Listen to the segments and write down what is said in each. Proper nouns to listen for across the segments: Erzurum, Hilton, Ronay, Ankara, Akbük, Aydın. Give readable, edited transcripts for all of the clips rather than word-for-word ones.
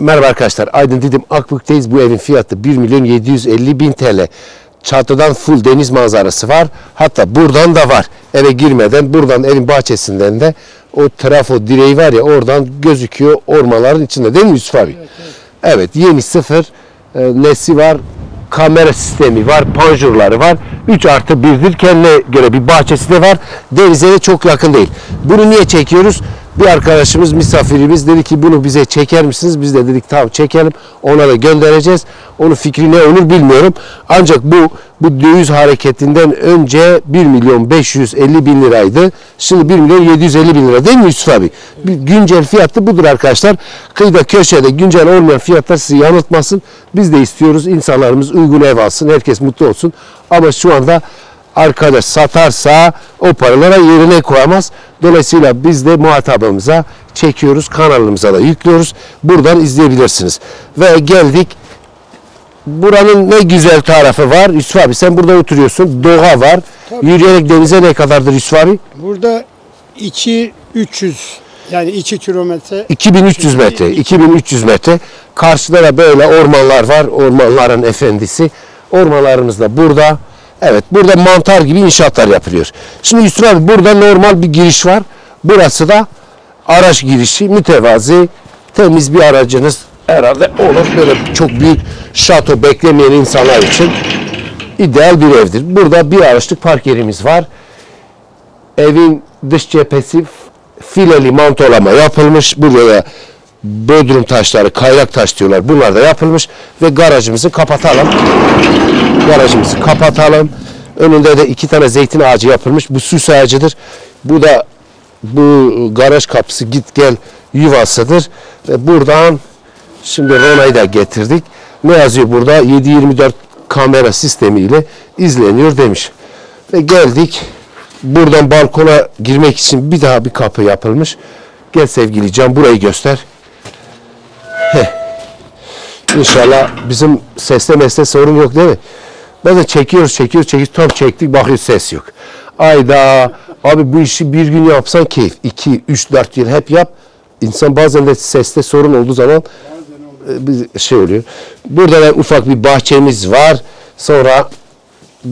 Merhaba arkadaşlar, Aydın dedim, Akbük'teyiz. Bu evin fiyatı 1.750.000 TL. Çatıdan full deniz manzarası var. Hatta buradan da var. Eve girmeden buradan evin bahçesinden de o trafo direği var ya, oradan gözüküyor ormanların içinde, değil mi Yusuf abi? Evet, yeni sıfır. Nesi var? Kamera sistemi var, panjurları var. 3+1'dir. Kendine göre bir bahçesi de var. Denize de çok yakın değil. Bunu niye çekiyoruz? Bir arkadaşımız, misafirimiz dedi ki bunu bize çeker misiniz? Biz de dedik tamam çekelim. Ona da göndereceğiz. Onun fikri ne olur bilmiyorum. Ancak bu döviz hareketinden önce 1.550.000 liraydı. Şimdi 1.750.000 lira, değil mi Yusuf abi? Güncel fiyatı budur arkadaşlar. Kıyıda köşede güncel olmayan fiyatlar sizi yanıltmasın. Biz de istiyoruz insanlarımız uygun ev alsın. Herkes mutlu olsun. Ama şu anda arkadaş satarsa o paralara yerine koyamaz. Dolayısıyla biz de muhatabımıza çekiyoruz. Kanalımıza da yüklüyoruz. Buradan izleyebilirsiniz. Ve geldik. Buranın ne güzel tarafı var. Yusuf abi sen burada oturuyorsun. Doğa var. Tabii. Yürüyerek denize ne kadardır Yusuf abi? Burada 2.300 yani 2 kilometre. 2300 metre. 2300 metre. Karşıda da böyle ormanlar var. Ormanların efendisi. Ormanlarımız da burada. Evet, burada mantar gibi inşaatlar yapılıyor. Şimdi Yusuf abi burada normal bir giriş var. Burası da araç girişi, mütevazi, temiz bir aracınız herhalde olur. Böyle çok büyük şato beklemeyen insanlar için ideal bir evdir. Burada bir araçlık park yerimiz var. Evin dış cephesi fileli mantolama yapılmış. Buraya bodrum taşları, kaynak taş diyorlar. Bunlar da yapılmış ve garajımızı kapatalım. Garajımızı kapatalım. Önünde de 2 tane zeytin ağacı yapılmış. Bu süs ağacıdır. Bu da bu garaj kapısı git gel yuvasıdır. Ve buradan şimdi Ronay'ı da getirdik. Ne yazıyor burada? 7/24 kamera sistemiyle izleniyor demiş. Ve geldik. Buradan balkona girmek için bir daha bir kapı yapılmış. Gel sevgili Can, burayı göster. Heh. İnşallah bizim sesle mesle sorun yok, değil mi? Bazen çekiyoruz. Tam çektik, bakıyoruz ses yok. Ayda abi bu işi bir gün yapsan keyif. 2, 3, 4 yıl hep yap. İnsan bazen de seste sorun olduğu zaman bir şey oluyor. Burada da ufak bir bahçemiz var. Sonra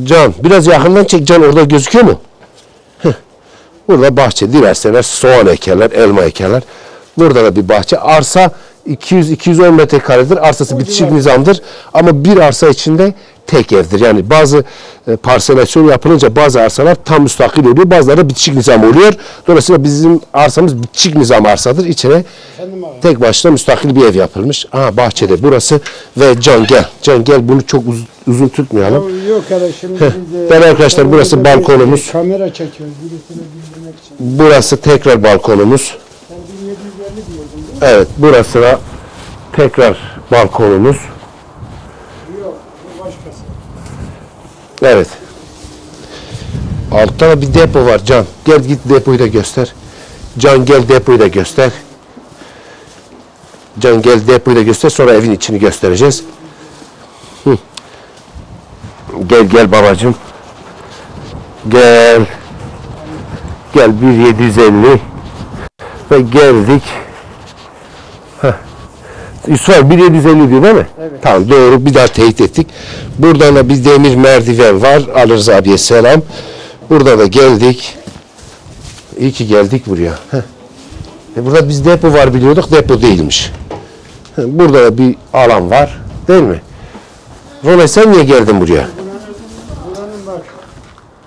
Can biraz yakından çek. Can orada gözüküyor mu? Heh. Burada bahçe, dilerseler soğan ekerler, elma ekerler. Burada da bir bahçe. Arsa 200-210 metrekaredir. Arsası bitişik nizamdır. Ama bir arsa içinde tek evdir. Yani bazı parselasyon yapılınca bazı arsalar tam müstakil oluyor. Bazıları bitişik nizam oluyor. Dolayısıyla bizim arsamız bitişik nizam arsadır. İçine tek başına müstakil bir ev yapılmış. Aha bahçede burası. Ve Can gel. Can gel, bunu çok uzun tutmayalım. Yok arkadaşım. Ben arkadaşlar burası balkonumuz. Kamera çekiyoruz. Burası tekrar balkonumuz. Evet, burası da tekrar balkonumuz. Yok, bu başkası. Evet. Altta da bir depo var Can. Gel git depoyu da göster. Can gel depoyu da göster. Can gel depoyu da göster. Sonra evin içini göstereceğiz. Hı. Gel gel babacığım. Gel. Gel 1750. Ve geldik. Yusuf abi 1750 diyor, değil mi? Evet. Tamam, doğru, bir daha teyit ettik. Buradan da bir demir merdiven var. Alırız abiye selam. Burada da geldik. İyi ki geldik buraya. Burada biz depo var biliyorduk. Depo değilmiş. Burada da bir alan var. Değil mi? Ronay sen niye geldin buraya? Buranın bak.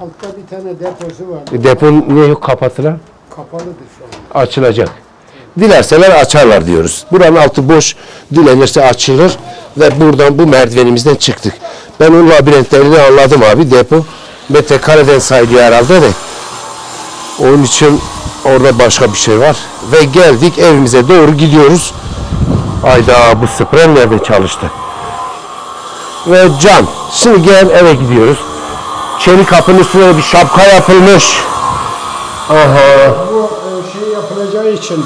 Altta bir tane deposu var. Depo niye yok? Kapatılan? Kapalıdır şu an. Açılacak. Dilerseler açarlar diyoruz. Buranın altı boş, dilenirse açılır ve buradan bu merdivenimizden çıktık. Ben o labirentlerini anladım abi, depo. Metrekareden sayılıyor herhalde de. Onun için orada başka bir şey var. Ve geldik evimize doğru gidiyoruz. Ayda bu sprey nerede çalıştı? Ve Can, şimdi gel eve gidiyoruz. Çelik kapının üstüne bir şapka yapılmış. Aha. Bu şey yapılacağı için...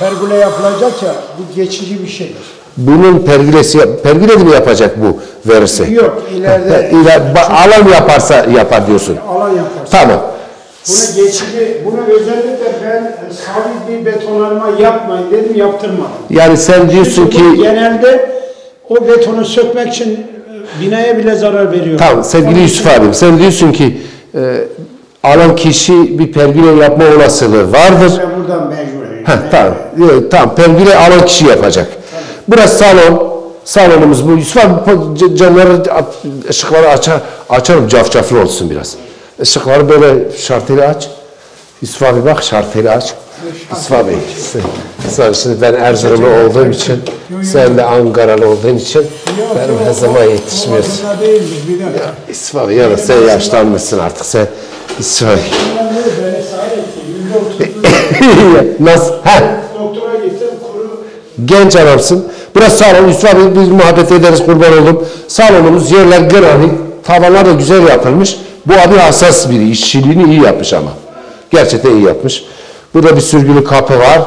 Pergüle yapılacak ya, bu geçici bir şeydir. Bunun pergülesi, pergüle mi yapacak bu verirse? Yok, ileride. Alan yaparsa yapar diyorsun. Alan yaparsa. Tamam. Bunu geçici, bunu özellikle ben sabit bir betonarma yapmayın dedim, yaptırmadım. Yani sen diyorsun ki... Genelde o betonu sökmek için binaya bile zarar veriyor. Tamam sevgili Yusuf abim, sen diyorsun ki alan kişi bir pergüle yapma olasılığı vardır. Ben buradan mecburum. Tamam, tamam, pergüle alan kişi yapacak. Tamam. Burası salon. Salonumuz bu. Yusuf abi camları, ışıkları açarım, cafcaflı olsun biraz. Işıkları böyle şarteli aç. Yusuf abi bak, şarteli aç. Yusuf abi, şimdi ben Erzurumlu olduğum için, sen de Ankaralı olduğun için benim her zaman yetişmiyorsun. Yusuf abi, ya da sen yaşlanmışsın artık, sen Yusuf abi. Nasıl? Doktora gittim, kuru. Genç adamsın. Burası salon, Yusuf abi biz muhabbet ederiz, kurban oldum. Salonumuz, yerler granit, tavanlar da güzel yapılmış. Bu abi hassas biri, işçiliğini iyi yapmış ama. Gerçekten iyi yapmış. Burada bir sürgülü kapı var.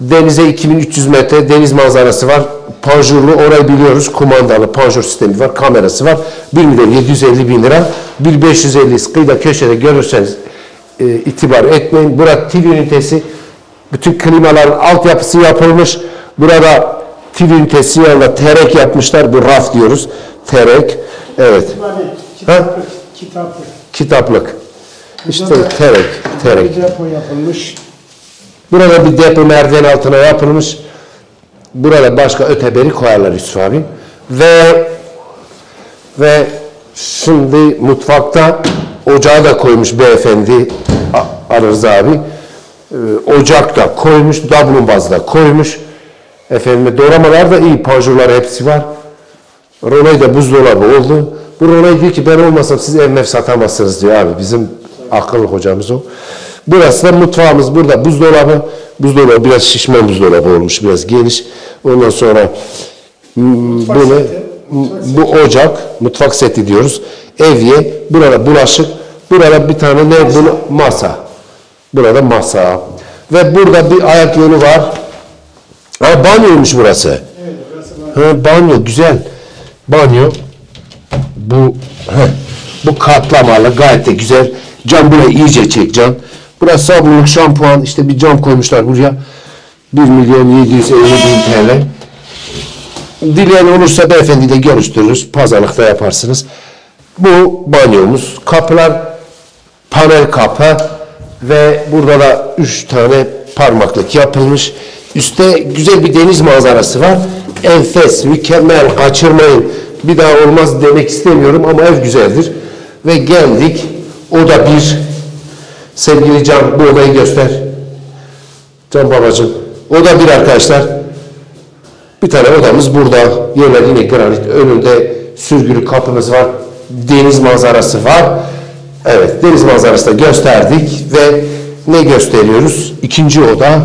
Denize 2300 metre deniz manzarası var. Panjurlu, orayı biliyoruz. Kumandalı panjur sistemi var, kamerası var. 1.750.000 lira. 1.550 kıyıda köşede görürseniz itibar etmeyin. Burada TV ünitesi, bütün klimaların altyapısı yapılmış. Burada TV ünitesi yanında terek yapmışlar. Bu raf diyoruz. Terek. Evet. Kitaplık. Kitaplık. Kitaplık. İşte terek, terek. Bir depo yapılmış. Burada bir depo merdiven altına yapılmış. Burada başka öteberi koyarlar Yusuf abi. Ve şimdi mutfakta ocağı da koymuş beyefendi Arız abi. Ocak da koymuş, dablumbaz da koymuş. Efendim doğramalar da iyi, panjurlar hepsi var. Ronay da buzdolabı oldu. Bu Ronay diyor ki ben olmasam siz ev mev satamazsınız diyor abi. Bizim akıllı hocamız o. Burası da mutfağımız. Burada buzdolabı. Buzdolabı biraz şişme buzdolabı olmuş. Biraz geniş. Ondan sonra böyle bu ocak. Mutfak seti diyoruz. Evye. Burada bulaşık. Burada bir tane ne? Masa. Burada masa. Ve burada bir ayak yolu var. Ha, banyoymuş burası. Evet, burası banyo. Ha, banyo. Güzel. Banyo. Bu bu katlamalı. Gayet de güzel. Cam buraya iyice çek cam. Burası sabunluk, şampuan, işte bir cam koymuşlar buraya. 1.750.000 TL. Dileyen olursa beyefendi de görüştürürüz. Pazarlıkta yaparsınız. Bu banyomuz. Kapılar panel kapı ve burada da 3 tane parmaklık yapılmış. Üste güzel bir deniz manzarası var. Enfes, mükemmel, kaçırmayın. Bir daha olmaz demek istemiyorum ama ev güzeldir. Ve geldik. Oda bir. Sevgili Can, bu odayı göster. Can babacığım. Oda bir arkadaşlar. Bir tane odamız burada. Yerler yine granit. Önünde sürgülü kapımız var. Deniz manzarası var. Evet, deniz manzarası da gösterdik. Ve ne gösteriyoruz? İkinci oda.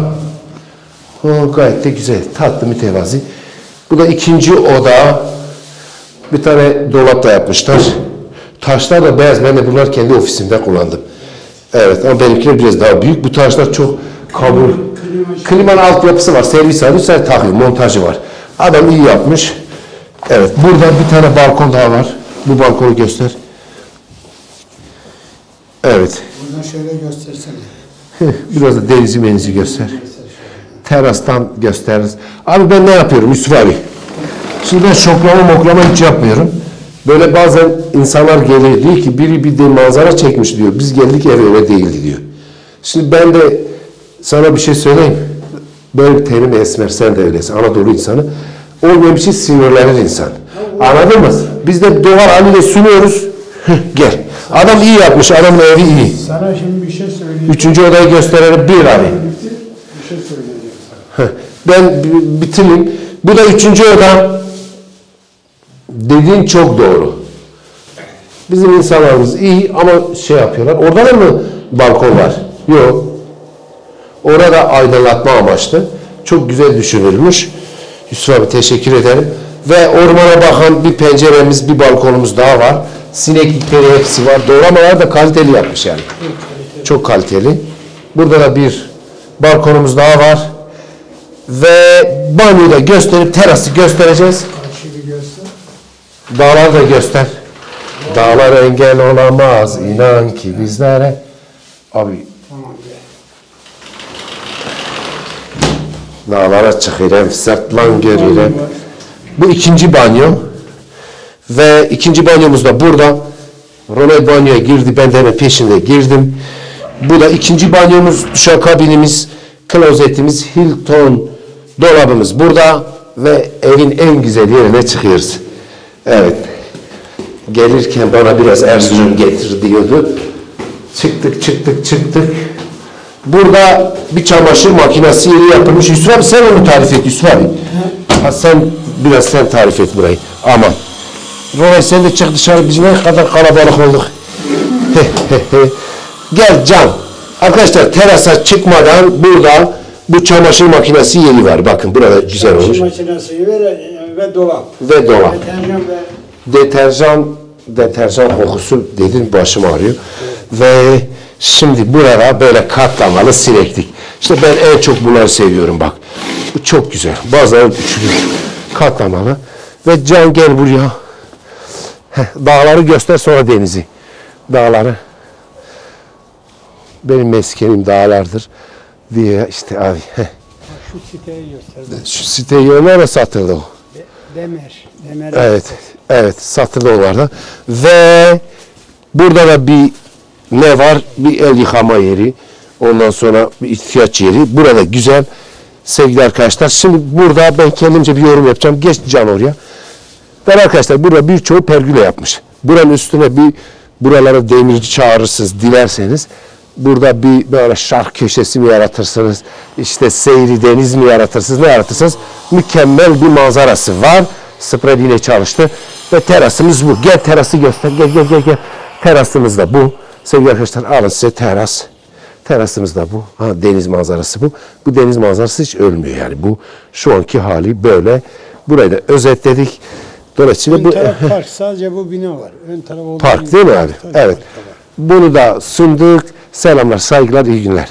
Oh, gayet de güzel. Tatlı, mütevazi. Bu da ikinci oda. Bir tane dolap da yapmışlar. Taşlar da beyaz. Ben de bunlar kendi ofisimde kullandım. Evet ama benimkiler biraz daha büyük. Bu taşlar çok kabul. Klimanın altyapısı var. Servis alıyor. Sen takıyor. Montajı var. Adam iyi yapmış. Evet. Burada bir tane balkon daha var. Bu balkonu göster. Evet. Buradan şöyle göstersene. Biraz da denizi menizi göster. Terastan gösteririz. Abi ben ne yapıyorum Yusuf abi? Şimdi ben şoklama moklama hiç yapmıyorum. Böyle bazen insanlar geliyor diyor ki biri bir de manzara çekmiş diyor. Biz geldik ev öyle değildi diyor. Şimdi ben de sana bir şey söyleyeyim. Böyle bir terim esmer, sen de öylesin. Anadolu insanı. Olmayan bir şey sinirlenir insan. Anladın mı? Biz de doğal haliyle sunuyoruz. Gel. Adam iyi yapmış. Adamın evi iyi. Sana şimdi bir şey söyleyeyim. Üçüncü odayı gösterelim. Bir abi. Bir şey söyleyeceğim sana. Ben bitireyim. Bu da üçüncü oda. Dediğin çok doğru. Bizim insanlarımız iyi ama şey yapıyorlar. Orada da mı balkon var? Yok. Orada aydınlatma amaçlı. Çok güzel düşünülmüş. Yusuf abi teşekkür ederim. Ve ormana bakan bir penceremiz, bir balkonumuz daha var. Sineklikleri hepsi var. Doğramalar da kaliteli yapmış yani. Çok kaliteli. Burada da bir balkonumuz daha var. Ve banyoyu da gösterip terası göstereceğiz. Dağları da göster. Dağlar engel olamaz inan ki bizlere. Abi dağlara çıkıyorum, sırtlan görüyorum. Bu ikinci banyo ve ikinci banyomuz da burada. Ronay banyoya girdi, ben de hemen peşinde girdim. Bu da ikinci banyomuz, duşa kabinimiz, klozetimiz, Hilton dolabımız burada ve evin en güzel yerine çıkıyoruz. Evet. Gelirken bana biraz Erzurum getir diyordu. Çıktık. Burada bir çamaşır makinesi yapılmış. Yusuf abi sen onu tarif et Yusuf abi. Ha, sen tarif et burayı. Aman. Ronay sen de çık dışarı, biz ne kadar kalabalık olduk. Gel Can. Arkadaşlar terasa çıkmadan burada bu çamaşır makinesi yeri var. Bakın burada güzel olmuş. Çamaşır makinesi ve dolap. Ve dolap. Deterjan kokusu dedim başım ağrıyor. Evet. Ve şimdi burada böyle katlamalı sineklik. İşte ben en çok bunları seviyorum bak. Bu çok güzel. Bazıları üçlü katlamalı. Ve Can gel buraya. Heh, dağları göster sonra denizi. Dağları. Benim meskenim dağlardır diye işte abi. Heh. Şu siteyi gösterdim. Şu siteyi öyle satıldı o. Demir. Evet. Evet, satırda o vardı. Ve burada da bir ne var? Bir el yıkama yeri. Ondan sonra bir ihtiyaç yeri. Burada güzel sevgili arkadaşlar. Şimdi burada ben kendimce bir yorum yapacağım. Geç Can oraya. Ben arkadaşlar burada birçoğu pergüle yapmış. Buranın üstüne bir buralara demirci çağırırsınız dilerseniz. Burada bir böyle şark köşesi mi yaratırsınız? İşte seyri deniz mi yaratırsınız? Ne yaratırsınız? Mükemmel bir manzarası var. Sprey ile çalıştı ve terasımız bu. Gel terası göster. Gel. Terasımız da bu. Sevgili arkadaşlar alın size teras. Terasımız da bu. Ha, deniz manzarası bu. Bu deniz manzarası hiç ölmüyor yani. Bu şu anki hali böyle. Burayı da özetledik. Dolayısıyla bu park, sadece bu bina var. Ön taraf park değil mi abi? Evet. Bunu da sunduk. Selamlar, saygılar, iyi günler.